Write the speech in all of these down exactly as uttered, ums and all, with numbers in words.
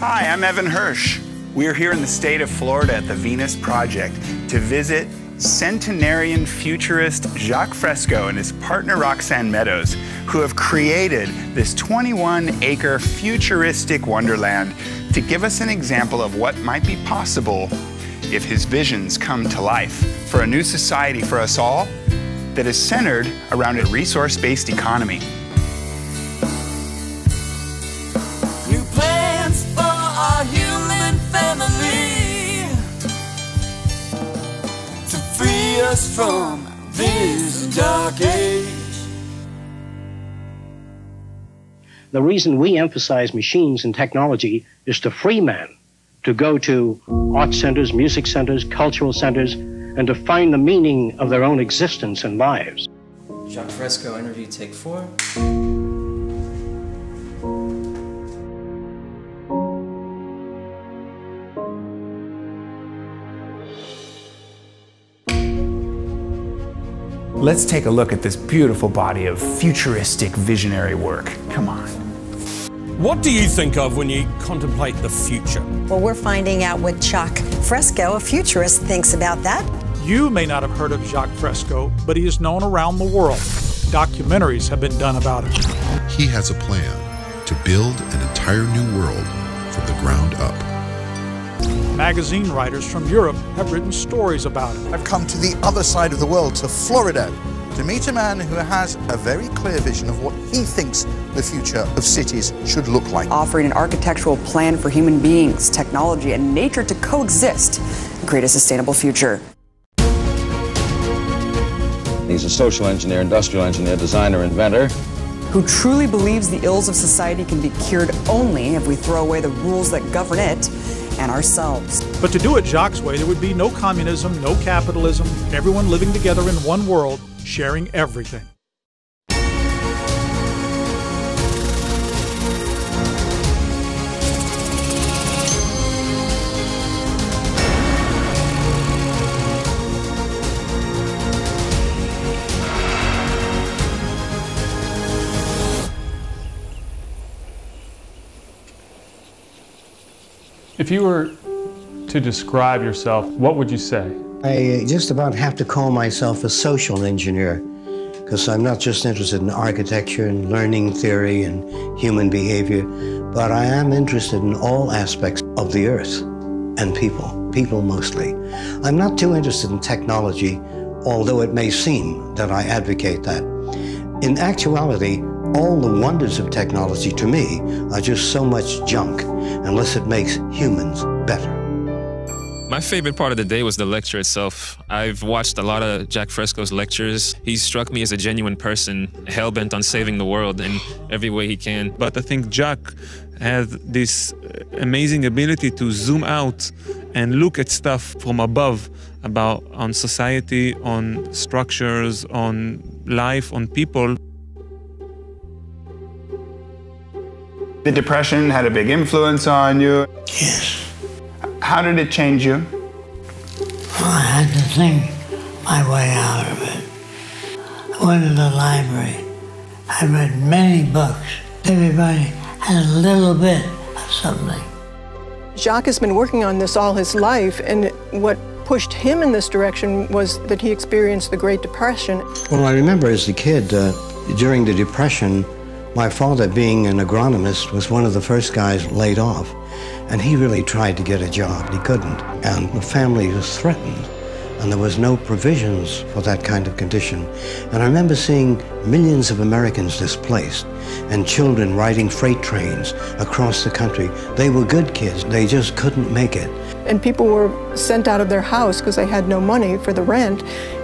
Hi, I'm Evan Hirsch. We are here in the state of Florida at the Venus Project to visit centenarian futurist Jacque Fresco and his partner Roxanne Meadows, who have created this twenty-one acre futuristic wonderland to give us an example of what might be possible if his visions come to life for a new society for us all that is centered around a resource-based economy. Us from this dark age. The reason we emphasize machines and technology is to free man to go to art centers, music centers, cultural centers, and to find the meaning of their own existence and lives. Jacque Fresco, interview take four. Let's take a look at this beautiful body of futuristic visionary work. Come on. What do you think of when you contemplate the future? Well, we're finding out what Jacque Fresco, a futurist, thinks about that. You may not have heard of Jacque Fresco, but he is known around the world. Documentaries have been done about him. He has a plan to build an entire new world from the ground up. Magazine writers from Europe have written stories about it. I've come to the other side of the world, to Florida, to meet a man who has a very clear vision of what he thinks the future of cities should look like. Offering an architectural plan for human beings, technology, and nature to coexist and create a sustainable future. He's a social engineer, industrial engineer, designer, inventor, who truly believes the ills of society can be cured only if we throw away the rules that govern it and ourselves. But to do it Jacque's way, there would be no communism, no capitalism, everyone living together in one world, sharing everything. If you were to describe yourself, what would you say? I just about have to call myself a social engineer, because I'm not just interested in architecture and learning theory and human behavior, but I am interested in all aspects of the earth and people, people mostly. I'm not too interested in technology, although it may seem that I advocate that. In actuality, all the wonders of technology, to me, are just so much junk, unless it makes humans better. My favorite part of the day was the lecture itself. I've watched a lot of Jacque Fresco's lectures. He struck me as a genuine person, hell-bent on saving the world in every way he can. But I think Jacque has this amazing ability to zoom out and look at stuff from above about on society, on structures, on life, on people. The Depression had a big influence on you. Yes. How did it change you? Well, I had to think my way out of it. I went to the library. I read many books. Everybody had a little bit of something. Jacque has been working on this all his life, and what pushed him in this direction was that he experienced the Great Depression. Well, I remember as a kid, uh, during the Depression, my father, being an agronomist, was one of the first guys laid off, and he really tried to get a job. He couldn't, and the family was threatened, and there was no provisions for that kind of condition. And I remember seeing millions of Americans displaced, and children riding freight trains across the country. They were good kids, they just couldn't make it. And people were sent out of their house because they had no money for the rent,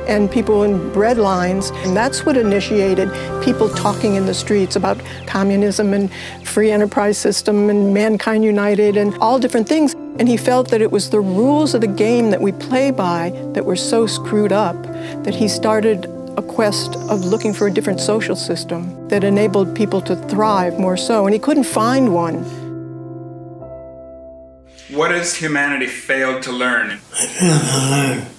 and people in bread lines. And that's what initiated people talking in the streets about communism and free enterprise system and mankind united and all different things. And he felt that it was the rules of the game that we play by that were so screwed up that he started a quest of looking for a different social system that enabled people to thrive more so, and he couldn't find one. What has humanity failed to learn? I failed to learn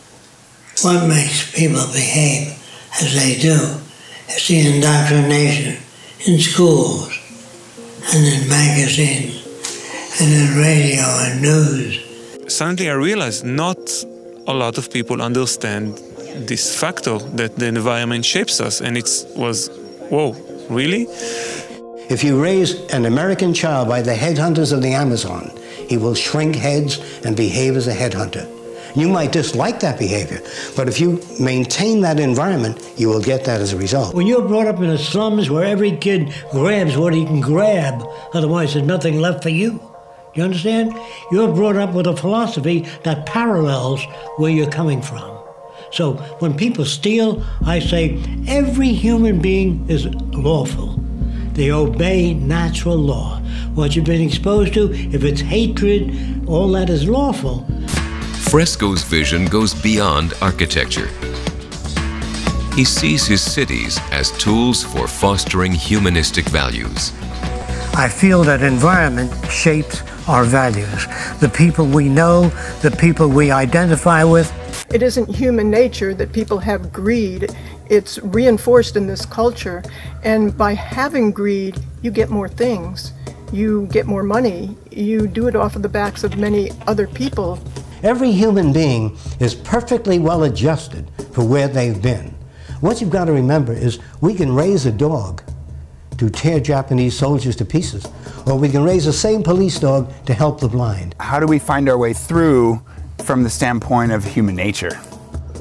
what makes people behave as they do. It's the indoctrination in schools and in magazines and the radio and news. Suddenly I realized not a lot of people understand this factor, that the environment shapes us, and it was, whoa, really? If you raise an American child by the headhunters of the Amazon, he will shrink heads and behave as a headhunter. You might dislike that behavior, but if you maintain that environment, you will get that as a result. When you're brought up in the slums where every kid grabs what he can grab, otherwise there's nothing left for you. You understand? You're brought up with a philosophy that parallels where you're coming from. So when people steal, I say every human being is lawful. They obey natural law. What you've been exposed to, if it's hatred, all that is lawful. Fresco's vision goes beyond architecture. He sees his cities as tools for fostering humanistic values. I feel that environment shapes our values. The people we know, the people we identify with. It isn't human nature that people have greed. It's reinforced in this culture. And by having greed, you get more things. You get more money. You do it off of the backs of many other people. Every human being is perfectly well adjusted for where they've been. What you've got to remember is we can raise a dog to tear Japanese soldiers to pieces, or we can raise the same police dog to help the blind. How do we find our way through from the standpoint of human nature?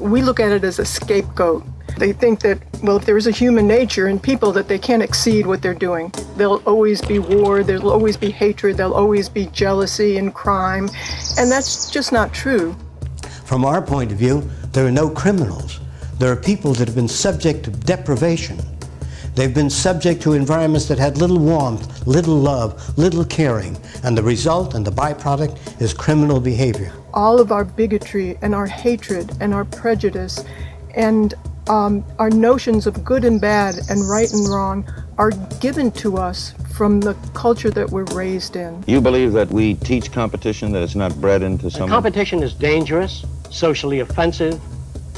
We look at it as a scapegoat. They think that, well, if there is a human nature in people, that they can't exceed what they're doing. There'll always be war, there'll always be hatred, there'll always be jealousy and crime, and that's just not true. From our point of view, there are no criminals. There are people that have been subject to deprivation. They've been subject to environments that had little warmth, little love, little caring, and the result and the byproduct is criminal behavior. All of our bigotry and our hatred and our prejudice and Um, our notions of good and bad and right and wrong are given to us from the culture that we're raised in. You believe that we teach competition, that it's not bred into someone? Competition is dangerous, socially offensive,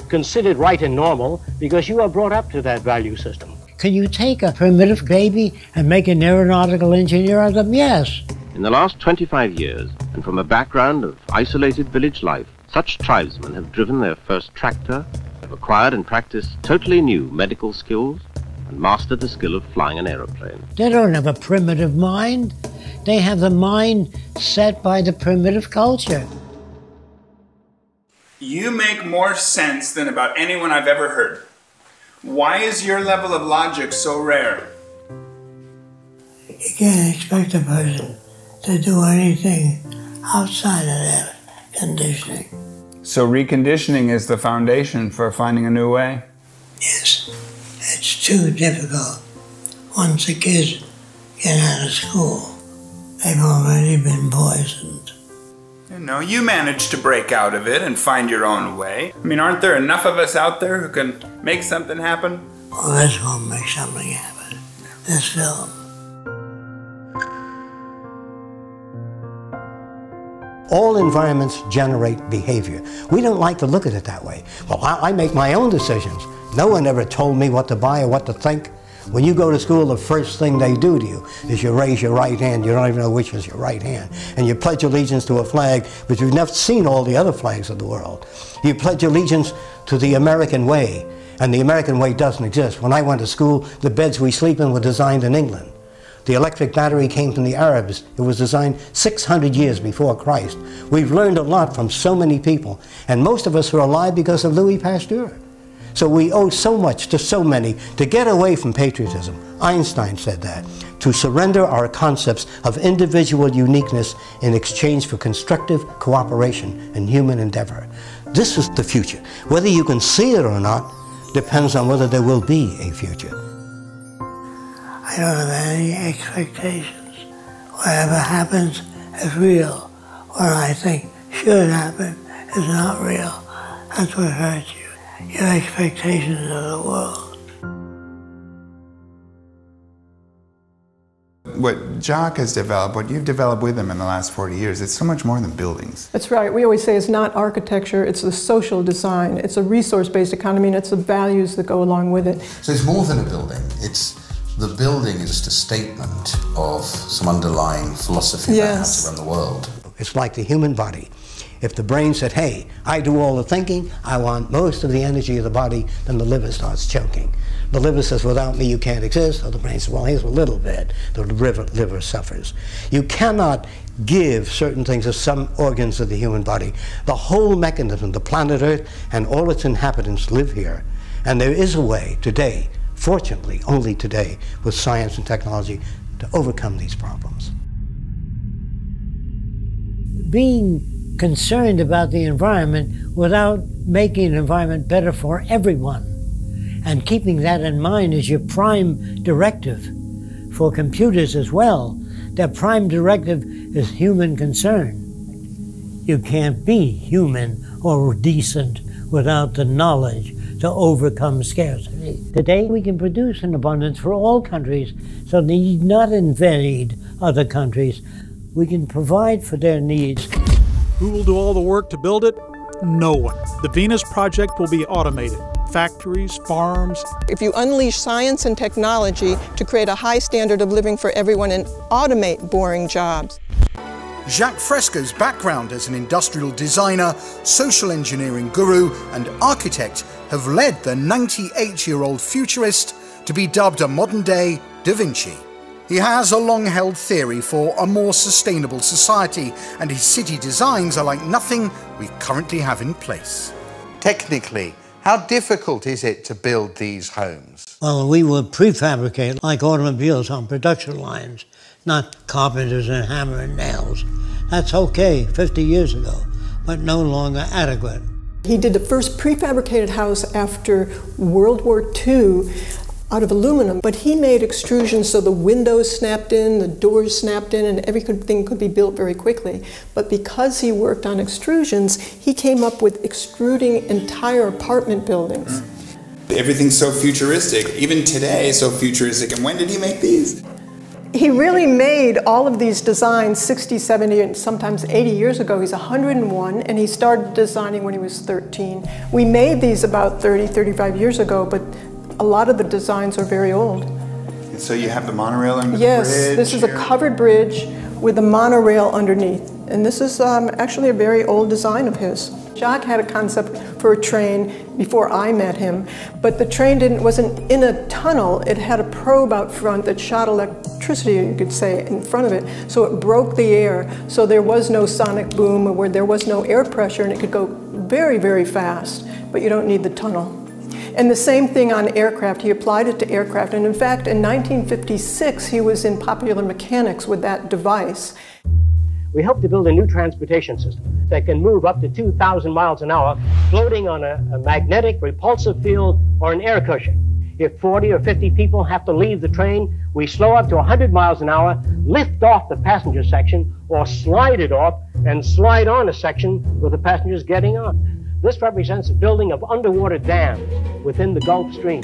considered right and normal because you are brought up to that value system. Can you take a primitive baby and make an aeronautical engineer of them? Yes. In the last twenty-five years, and from a background of isolated village life, such tribesmen have driven their first tractor, have acquired and practiced totally new medical skills and mastered the skill of flying an aeroplane. They don't have a primitive mind. They have the mind set by the primitive culture. You make more sense than about anyone I've ever heard. Why is your level of logic so rare? You can't expect a person to do anything outside of that conditioning. So reconditioning is the foundation for finding a new way? Yes. It's too difficult. Once the kids get out of school, they've already been poisoned. You know, you managed to break out of it and find your own way. I mean, aren't there enough of us out there who can make something happen? Well, this won't make something happen. This film. All environments generate behavior. We don't like to look at it that way. Well, I, I make my own decisions. No one ever told me what to buy or what to think. When you go to school, the first thing they do to you is you raise your right hand. You don't even know which is your right hand. And you pledge allegiance to a flag, but you've never seen all the other flags of the world. You pledge allegiance to the American way, and the American way doesn't exist. When I went to school, the beds we sleep in were designed in England. The electric battery came from the Arabs. It was designed six hundred years before Christ. We've learned a lot from so many people, and most of us are alive because of Louis Pasteur. So we owe so much to so many to get away from patriotism. Einstein said that, to surrender our concepts of individual uniqueness in exchange for constructive cooperation and human endeavor. This is the future. Whether you can see it or not depends on whether there will be a future. I don't have any expectations. Whatever happens is real. What I think should happen is not real. That's what hurts you. Your expectations of the world. What Jacque has developed, what you've developed with him in the last forty years, it's so much more than buildings. That's right. We always say it's not architecture, it's the social design. It's a resource-based economy, and it's the values that go along with it. So it's more than a building. It's The building is just a statement of some underlying philosophy yes. about how to run the world. It's like the human body. If the brain said, hey, I do all the thinking, I want most of the energy of the body, then the liver starts choking. The liver says, without me you can't exist, or the brain says, well, here's a little bit. The liver, liver suffers. You cannot give certain things to some organs of the human body. The whole mechanism, the planet Earth and all its inhabitants live here. And there is a way today, fortunately, only today, with science and technology, to overcome these problems. Being concerned about the environment without making the environment better for everyone, and keeping that in mind is your prime directive for computers as well. Their prime directive is human concern. You can't be human or decent without the knowledge to overcome scarcity. Today we can produce in abundance for all countries, so they need not invade other countries. We can provide for their needs. Who will do all the work to build it? No one. The Venus Project will be automated. Factories, farms. If you unleash science and technology to create a high standard of living for everyone and automate boring jobs. Jacque Fresco's background as an industrial designer, social engineering guru, and architect have led the ninety-eight-year-old futurist to be dubbed a modern-day Da Vinci. He has a long-held theory for a more sustainable society, and his city designs are like nothing we currently have in place. Technically, how difficult is it to build these homes? Well, we were prefabricated like automobiles on production lines, not carpenters and hammer and nails. That's okay fifty years ago, but no longer adequate. He did the first prefabricated house after World War Two out of aluminum, but he made extrusions so the windows snapped in, the doors snapped in, and everything could be built very quickly. But because he worked on extrusions, he came up with extruding entire apartment buildings. Everything's so futuristic, even today so futuristic, and when did he make these? He really made all of these designs sixty, seventy, and sometimes eighty years ago. He's one hundred and one, and he started designing when he was thirteen. We made these about thirty, thirty-five years ago, but a lot of the designs are very old. And so you have the monorail under the yes, bridge? Yes, this is here. A covered bridge with a monorail underneath. And this is um, actually a very old design of his. Jacques had a concept for a train before I met him, but the train didn't, wasn't in a tunnel. It had a probe out front that shot electricity, you could say, in front of it, so it broke the air. So there was no sonic boom, or where there was no air pressure, and it could go very, very fast, but you don't need the tunnel. And the same thing on aircraft. He applied it to aircraft, and in fact, in nineteen fifty-six, he was in Popular Mechanics with that device. We helped to build a new transportation system that can move up to two thousand miles an hour, floating on a, a magnetic repulsive field or an air cushion. If forty or fifty people have to leave the train, we slow up to one hundred miles an hour, lift off the passenger section, or slide it off and slide on a section with the passengers getting on. This represents the building of underwater dams within the Gulf Stream.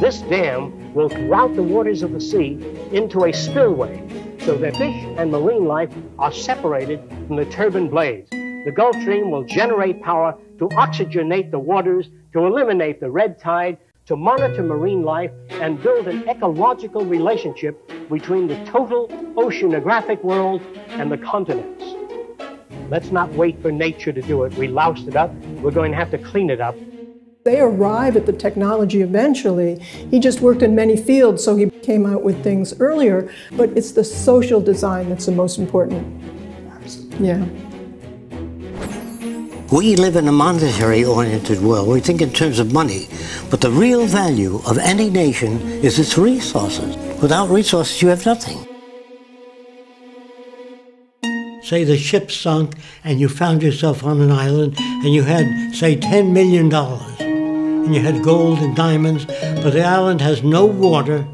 This dam will route the waters of the sea into a spillway, so that fish and marine life are separated from the turbine blades. The Gulf Stream will generate power to oxygenate the waters, to eliminate the red tide, to monitor marine life, and build an ecological relationship between the total oceanographic world and the continents. Let's not wait for nature to do it. We loused it up. We're going to have to clean it up. They arrive at the technology eventually. He just worked in many fields, so he came out with things earlier, but it's the social design that's the most important. Absolutely. Yeah. We live in a monetary-oriented world. We think in terms of money, but the real value of any nation is its resources. Without resources, you have nothing. Say the ship sunk and you found yourself on an island and you had, say, ten million dollars. And you had gold and diamonds, but the island has no water,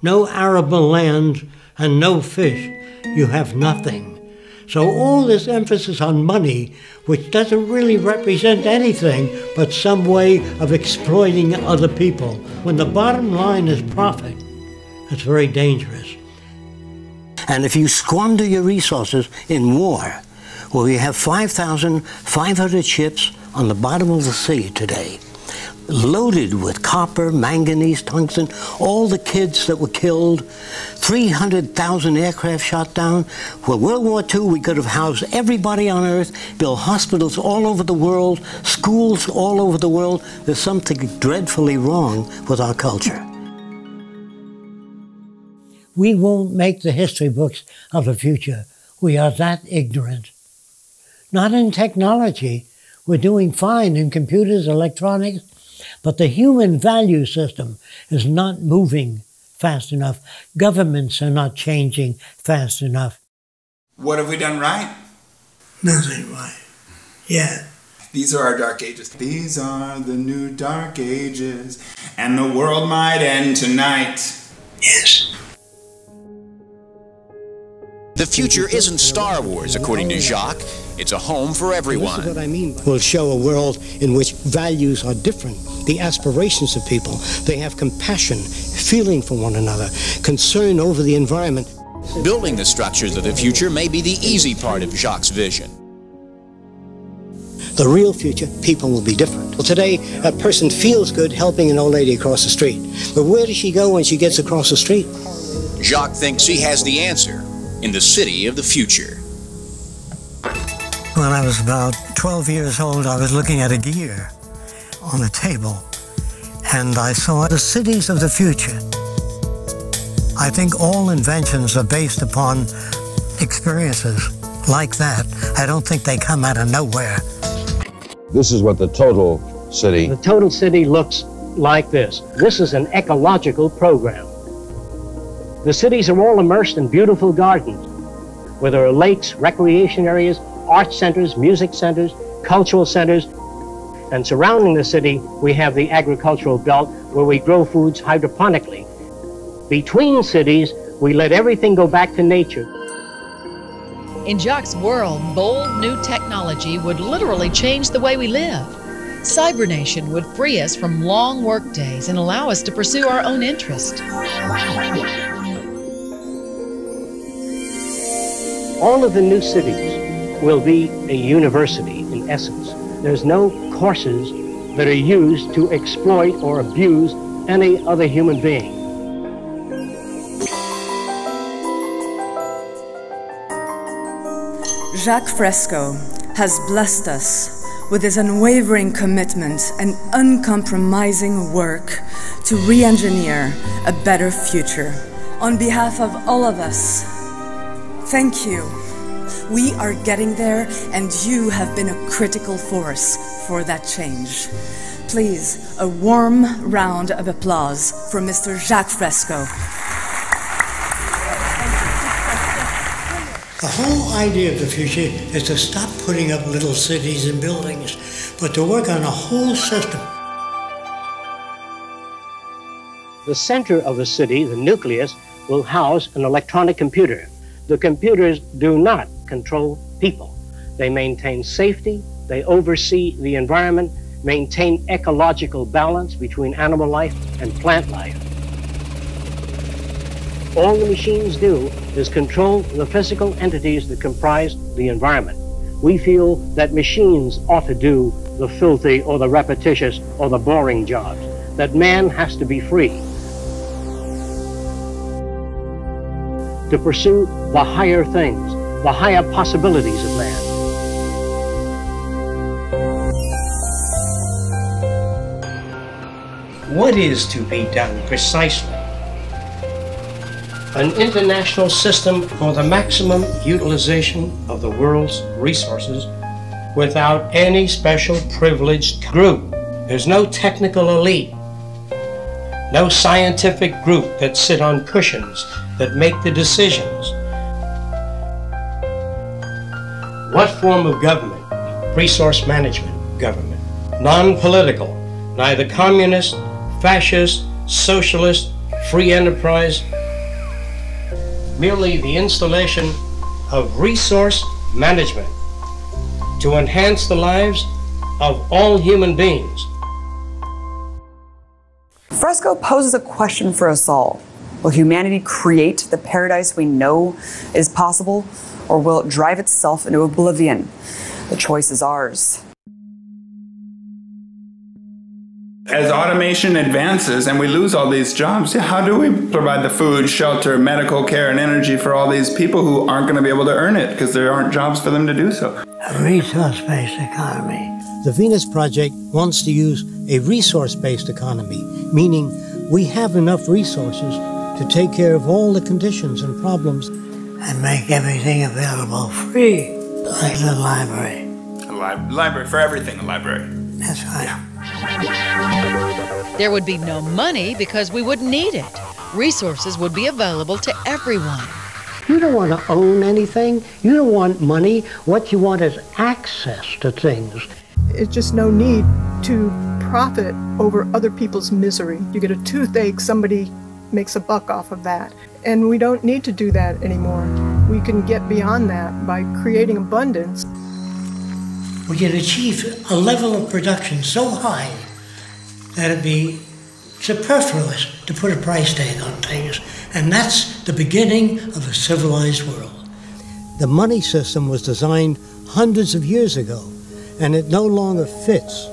no arable land, and no fish. You have nothing. So all this emphasis on money, which doesn't really represent anything but some way of exploiting other people. When the bottom line is profit, it's very dangerous. And if you squander your resources in war, well, we have five thousand five hundred ships on the bottom of the sea today. loaded with copper, manganese, tungsten. All the kids that were killed, three hundred thousand aircraft shot down. Well, World War Two, we could have housed everybody on Earth, built hospitals all over the world, schools all over the world. There's something dreadfully wrong with our culture. We won't make the history books of the future. We are that ignorant. Not in technology. We're doing fine in computers, electronics, but the human value system is not moving fast enough. Governments are not changing fast enough. What have we done right? Nothing right. Yeah. These are our dark ages. These are the new dark ages, and the world might end tonight. Yes. The future isn't Star Wars, according to Jacques. It's a home for everyone. This is what I mean. We'll show a world in which values are different, the aspirations of people. They have compassion, feeling for one another, concern over the environment. Building the structures of the future may be the easy part of Jacques' vision. The real future, people will be different. Well, today, a person feels good helping an old lady across the street. But where does she go when she gets across the street? Jacques thinks he has the answer. In the city of the future. When I was about twelve years old, I was looking at a gear on a table, and I saw the cities of the future. I think all inventions are based upon experiences like that. I don't think they come out of nowhere. This is what the total city... The total city looks like this. This is an ecological program. The cities are all immersed in beautiful gardens, where there are lakes, recreation areas, art centers, music centers, cultural centers. And surrounding the city, we have the agricultural belt, where we grow foods hydroponically. Between cities, we let everything go back to nature. In Jacques' world, bold new technology would literally change the way we live. Cybernation would free us from long workdays and allow us to pursue our own interests. All of the new cities will be a university in essence. There's no courses that are used to exploit or abuse any other human being. Jacque Fresco has blessed us with his unwavering commitment and uncompromising work to re-engineer a better future. On behalf of all of us, thank you. We are getting there, and you have been a critical force for that change. Please, a warm round of applause for Mister Jacque Fresco. The whole idea of the future is to stop putting up little cities and buildings, but to work on a whole system. The center of the city, the nucleus, will house an electronic computer. The computers do not control people. They maintain safety, they oversee the environment, maintain ecological balance between animal life and plant life. All the machines do is control the physical entities that comprise the environment. We feel that machines ought to do the filthy or the repetitious or the boring jobs, that man has to be free to pursue the higher things, the higher possibilities of man. What is to be done precisely? An international system for the maximum utilization of the world's resources without any special privileged group. There's no technical elite, no scientific group that sit on cushions that make the decisions. What form of government? Resource management government. Non-political, neither communist, fascist, socialist, free enterprise. Merely the installation of resource management to enhance the lives of all human beings. Fresco poses a question for us all. Will humanity create the paradise we know is possible, or will it drive itself into oblivion? The choice is ours. as automation advances and we lose all these jobs, yeah, how do we provide the food, shelter, medical care, and energy for all these people who aren't going to be able to earn it because there aren't jobs for them to do so? A resource-based economy. The Venus Project wants to use a resource-based economy, meaning we have enough resources to take care of all the conditions and problems and make everything available free, like the library. A li- library for everything, a library. That's right. Yeah. There would be no money because we wouldn't need it. Resources would be available to everyone. You don't want to own anything. You don't want money. What you want is access to things. It's just no need to profit over other people's misery. You get a toothache, somebody makes a buck off of that. And we don't need to do that anymore. We can get beyond that by creating abundance. We can achieve a level of production so high that it'd be superfluous to put a price tag on things. And that's the beginning of a civilized world. The money system was designed hundreds of years ago, and it no longer fits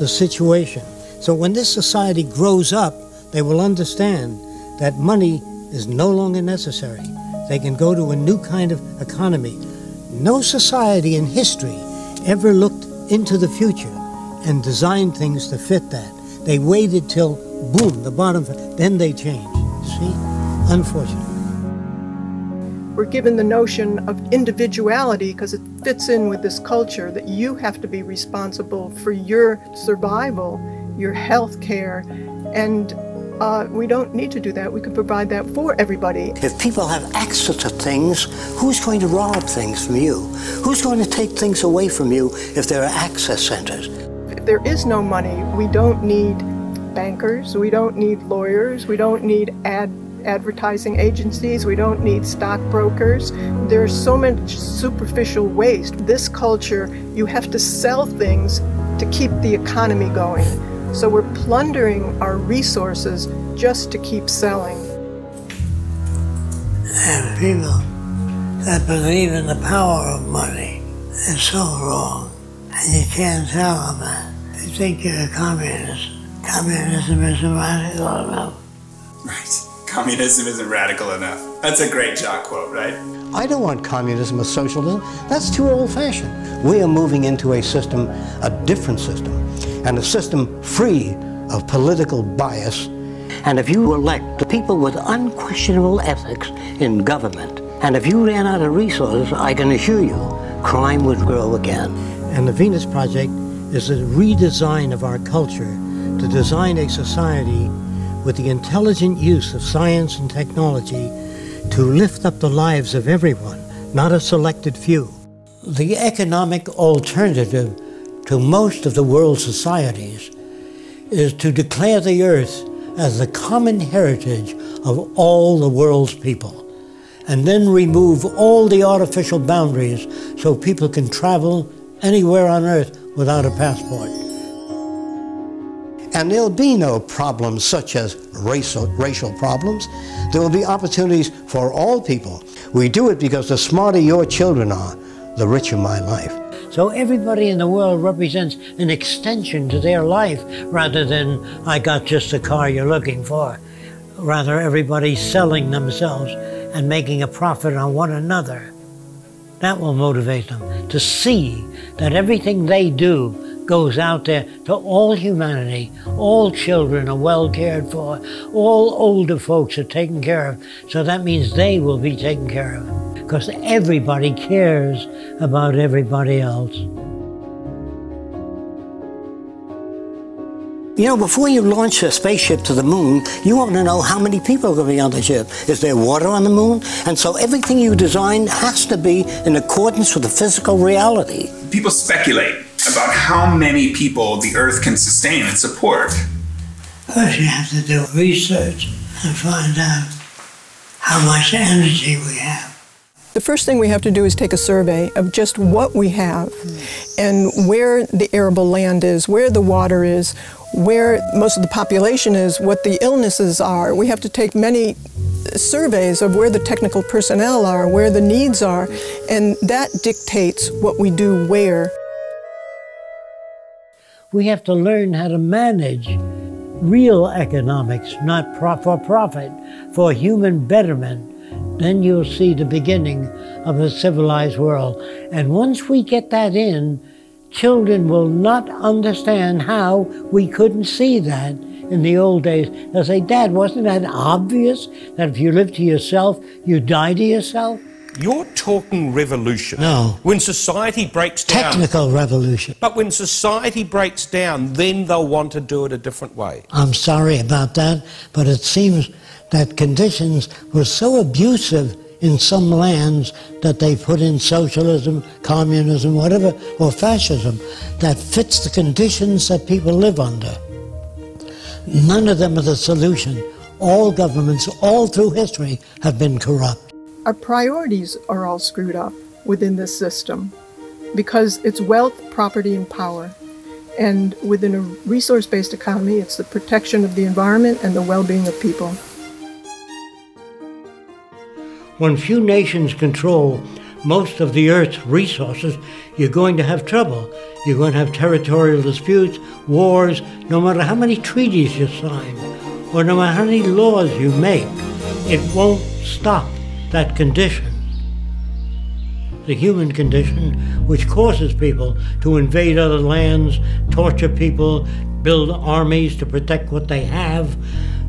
the situation. So when this society grows up, they will understand that money is no longer necessary. They can go to a new kind of economy. No society in history ever looked into the future and designed things to fit that. They waited till, boom, the bottom, then they changed. See? Unfortunately. We're given the notion of individuality because it fits in with this culture that you have to be responsible for your survival, your health care, and uh, we don't need to do that. We can provide that for everybody. If people have access to things, who's going to rob things from you? Who's going to take things away from you if there are access centers? If there is no money, we don't need bankers, we don't need lawyers, we don't need ad advertising agencies, we don't need stockbrokers. There's so much superficial waste. This culture, you have to sell things to keep the economy going. So we're plundering our resources just to keep selling. And people that believe in the power of money is so wrong. And you can't tell them that. They think you're a communist. Communism isn't radical enough. Right. Communism isn't radical enough. That's a great Jacques quote, right? I don't want communism or socialism. That's too old-fashioned. We are moving into a system, a different system, and a system free of political bias. And if you elect the people with unquestionable ethics in government, and if you ran out of resources, I can assure you, crime would grow again. And the Venus Project is a redesign of our culture to design a society with the intelligent use of science and technology to lift up the lives of everyone, not a selected few. The economic alternative to most of the world's societies is to declare the earth as the common heritage of all the world's people, and then remove all the artificial boundaries so people can travel anywhere on earth without a passport. And there'll be no problems such as racial, racial problems. There will be opportunities for all people. We do it because the smarter your children are, the richer my life. So everybody in the world represents an extension to their life rather than, I got just the car you're looking for. Rather, everybody's selling themselves and making a profit on one another. That will motivate them to see that everything they do goes out there to all humanity. All children are well cared for. All older folks are taken care of. So that means they will be taken care of. Because everybody cares about everybody else. You know, before you launch a spaceship to the moon, you want to know how many people are going to be on the ship. Is there water on the moon? And so everything you design has to be in accordance with the physical reality. People speculate about how many people the Earth can sustain and support. First, you have to do research and find out how much energy we have. The first thing we have to do is take a survey of just what we have and where the arable land is, where the water is, where most of the population is, what the illnesses are. We have to take many surveys of where the technical personnel are, where the needs are, and that dictates what we do where. We have to learn how to manage real economics, not for profit, for human betterment, then you'll see the beginning of a civilized world. And once we get that in, children will not understand how we couldn't see that in the old days. They'll say, Dad, wasn't that obvious, that if you live to yourself, you die to yourself? You're talking revolution. No. When society breaks down... Technical revolution. But when society breaks down, then they'll want to do it a different way. I'm sorry about that, but it seems that conditions were so abusive in some lands that they put in socialism, communism, whatever, or fascism, that fits the conditions that people live under. None of them are the solution. All governments, all through history, have been corrupt. Our priorities are all screwed up within this system because it's wealth, property, and power. And within a resource-based economy, it's the protection of the environment and the well-being of people. When few nations control most of the Earth's resources, you're going to have trouble. You're going to have territorial disputes, wars, no matter how many treaties you sign, or no matter how many laws you make, it won't stop that condition, the human condition, which causes people to invade other lands, torture people, build armies to protect what they have.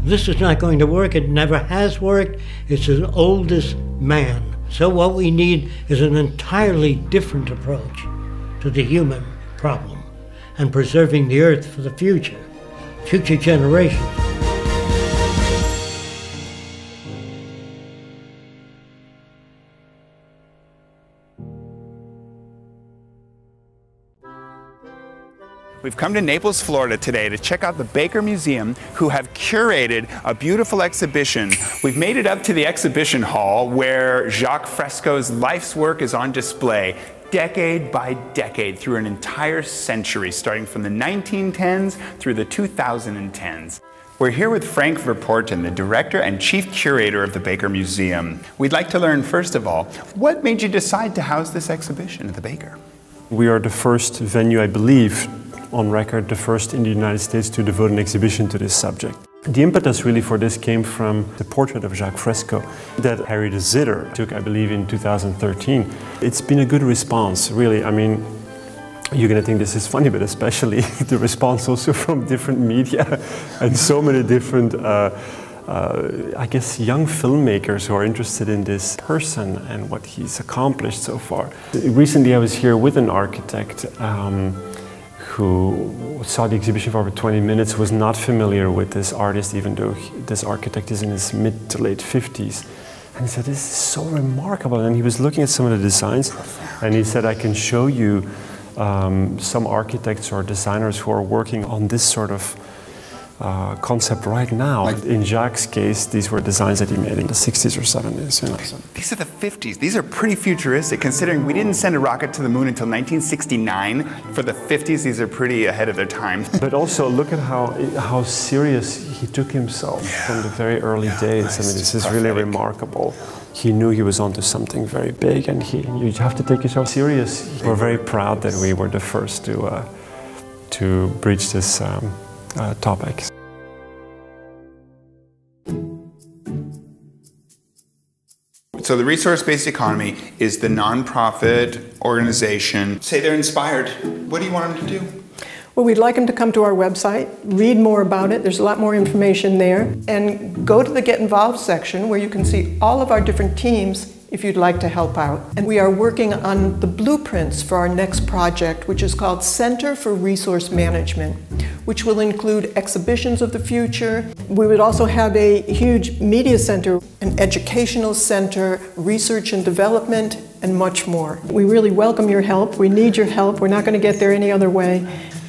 This is not going to work. It never has worked. It's as old as man. So what we need is an entirely different approach to the human problem and preserving the earth for the future, future generations. We've come to Naples, Florida today to check out the Baker Museum, who have curated a beautiful exhibition. We've made it up to the exhibition hall where Jacque Fresco's life's work is on display, decade by decade, through an entire century, starting from the nineteen tens through the two thousand tens. We're here with Frank Verporten, the director and chief curator of the Baker Museum. We'd like to learn, first of all, what made you decide to house this exhibition at the Baker? We are the first venue, I believe, on record, the first in the United States to devote an exhibition to this subject. The impetus really for this came from the portrait of Jacque Fresco that Harry de Zitter took, I believe, in two thousand thirteen. It's been a good response, really. I mean, you're gonna think this is funny, but especially the response also from different media and so many different, uh, uh, I guess, young filmmakers who are interested in this person and what he's accomplished so far. Recently, I was here with an architect um, who saw the exhibition for over twenty minutes, was not familiar with this artist, even though he, this architect is in his mid to late fifties. And he said, this is so remarkable. And he was looking at some of the designs, and he said, I can show you um, some architects or designers who are working on this sort of uh, concept right now. Like, in Jacques' case, these were designs that he made in the sixties or seventies. You know, so. These are the fifties. These are pretty futuristic, considering we didn't send a rocket to the moon until nineteen sixty-nine. For the fifties, these are pretty ahead of their time. But also, look at how how serious he took himself yeah. from the very early yeah, days. Nice. I mean, this is Perfect. really remarkable. He knew he was onto something very big, and he you have to take yourself serious. We're very proud that we were the first to uh, to bridge this um, uh, topic. So the resource-based economy is the nonprofit organization. Say they're inspired. What do you want them to do? Well, we'd like them to come to our website, read more about it. There's a lot more information there. And go to the Get Involved section where you can see all of our different teams if you'd like to help out. And we are working on the blueprints for our next project, which is called Center for Resource Management, which will include exhibitions of the future. We would also have a huge media center, an educational center, research and development, and much more. We really welcome your help. We need your help. We're not going to get there any other way.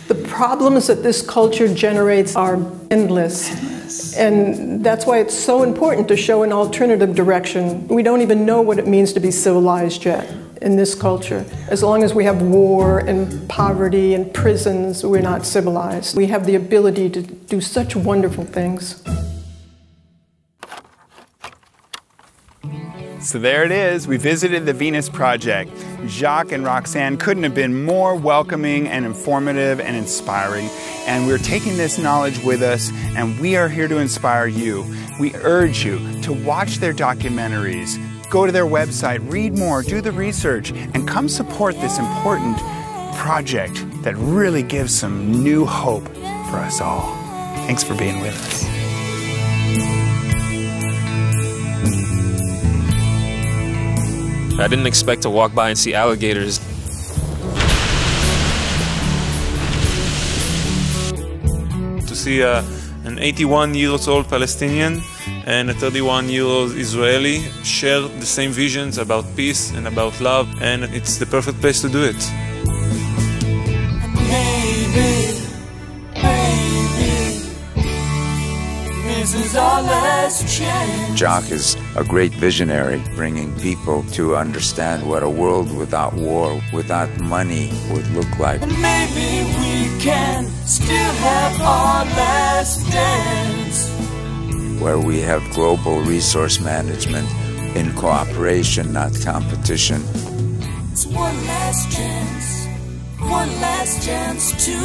The problems that this culture generates are endless. And that's why it's so important to show an alternative direction. We don't even know what it means to be civilized yet in this culture. As long as we have war and poverty and prisons, we're not civilized. We have the ability to do such wonderful things. So there it is. We visited the Venus Project. Jacque and Roxanne couldn't have been more welcoming and informative and inspiring. And we're taking this knowledge with us, and we are here to inspire you. We urge you to watch their documentaries, go to their website, read more, do the research, and come support this important project that really gives some new hope for us all. Thanks for being with us. I didn't expect to walk by and see alligators. To see uh, an eighty-one years old Palestinian and a thirty-one year old Israeli share the same visions about peace and about love, and it's the perfect place to do it. Maybe, maybe, this is our last chance. Jacque is a great visionary, bringing people to understand what a world without war, without money would look like. And maybe we can still have our last dance, where we have global resource management in cooperation, not competition. It's one last chance, one last chance to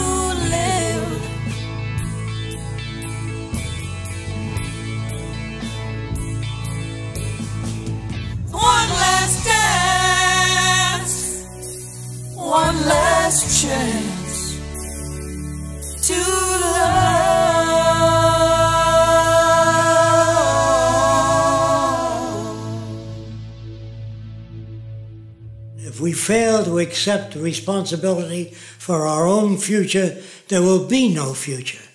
live. One last chance to love. If we fail to accept responsibility for our own future, there will be no future.